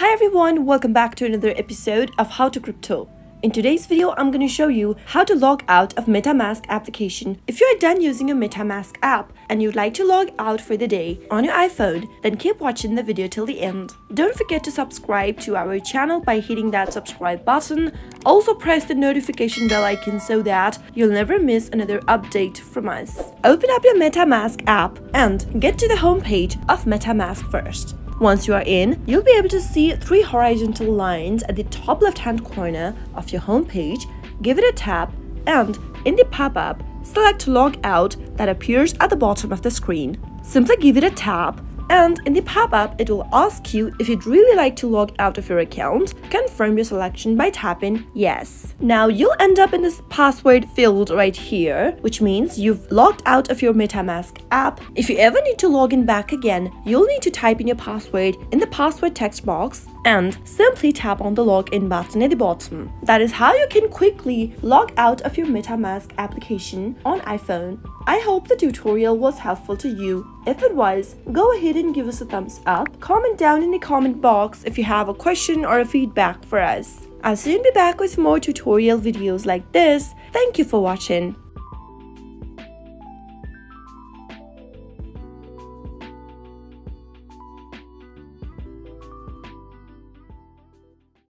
Hi everyone, welcome back to another episode of How to Crypto. In today's video, I'm going to show you how to log out of MetaMask application. If you're done using your MetaMask app and you'd like to log out for the day on your iPhone, then keep watching the video till the end. Don't forget to subscribe to our channel by hitting that subscribe button. Also press the notification bell icon so that you'll never miss another update from us. Open up your MetaMask app and get to the homepage of MetaMask first. Once you are in, you'll be able to see three horizontal lines at the top left-hand corner of your homepage. Give it a tap and in the pop-up, select Log Out that appears at the bottom of the screen. Simply give it a tap and in the pop-up, it will ask you if you'd really like to log out of your account. Confirm your selection by tapping Yes. Now you'll end up in this password field right here, which means you've logged out of your MetaMask app. If you ever need to log in back again, you'll need to type in your password in the password text box and simply tap on the login button at the bottom. That is how you can quickly log out of your MetaMask application on iPhone. I hope the tutorial was helpful to you. If it was, go ahead and give us a thumbs up. Comment down in the comment box if you have a question or a feedback for us. I'll soon be back with more tutorial videos like this. Thank you for watching.